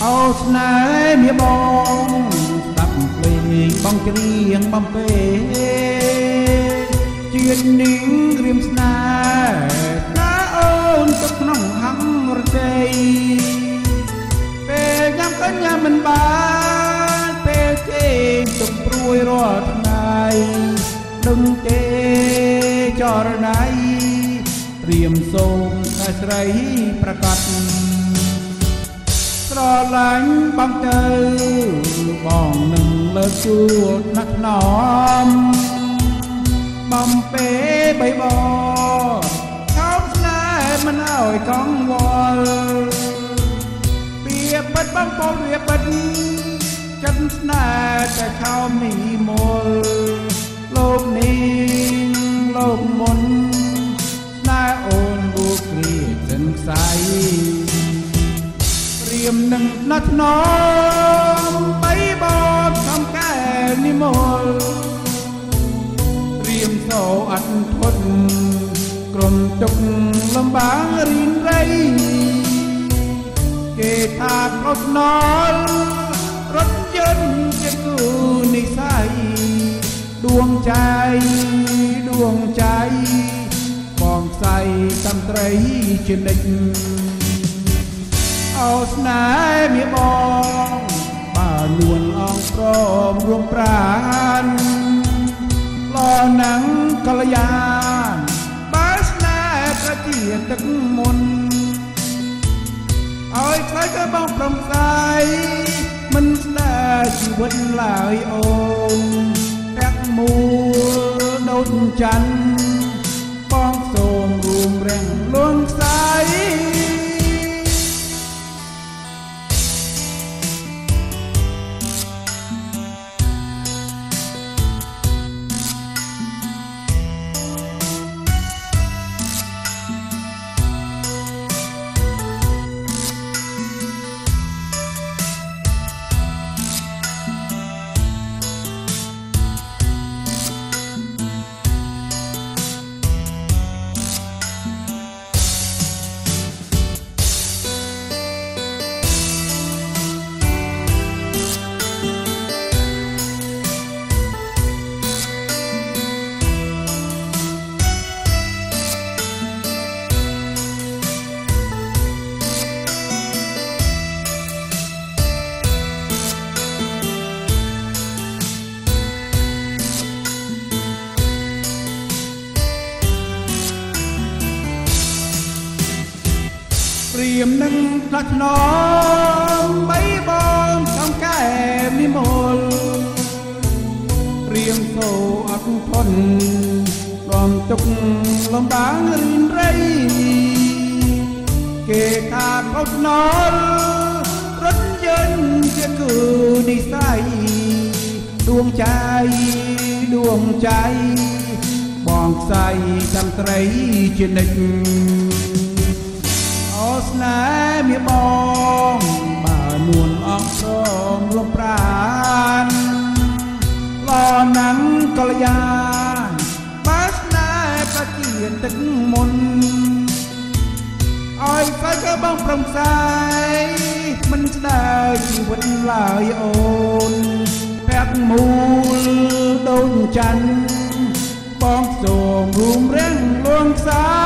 เอาสนายเมียบองตับเพลงบ้องเรียงบ้องเป๋เจียนนิ่งเรียมสนายน้าโอนกับน้องหังระใจเปย์ยำกันยำมันบานเปย์เจงจมรวยรอดนายดึงเจจอระนายเตรียมทรงกระไรประกาศรอหลังบังเจอบ้องหนึ่งเลิกจูดนักหนอมบำเป๋ใบบอเขาหน้ามันเอาไอ้กองวอลเปียบปัดบังปอเรียบปัดจันหน้าจะเข้ามีมลโลกนี้โลกมนหน้าโอนบุกเรียดจนใสเรียมหนึ่งนัดน้องไปบอกคำแก่นิมนต์เรียมเศร้าอันทนกลมจกลำบากรินไรเกตากรถนอนรถยนต์จะกูในใสดวงใจดวงใจฟองใสตำไตรเจนิญเอาสนายเมียบองป่าลวนอองพร้อมรวมปราณลอหนังกัลยาณบ้าสนายกระเจียดตึกมนเอาไอ้ใครก็บ้องพรำใสมันสนายชีวิตลายองแตกมูดนจันป้องโสมรวมแรงลวงใสเรียมหนึ่งนัดน้องใบบอนทำแก่มิมลเรียมโซอักพนรอมจุกลมบางรินไรเกขาดอดนอนรถยนต์จะคือดีใสดวงใจดวงใจบองใสจำไตรเจนิญเอาสนายเมียบองป่าลวนอองพร้อมรวมปราณลอหนังกัลยาณบ้าสนายประเจียดตึกมนอ้อยไฟก็บ้องพรำใสมันสนายชีวิตลายโอนแพกมูลดนจันป้องโสมรวมเร่งลวงสา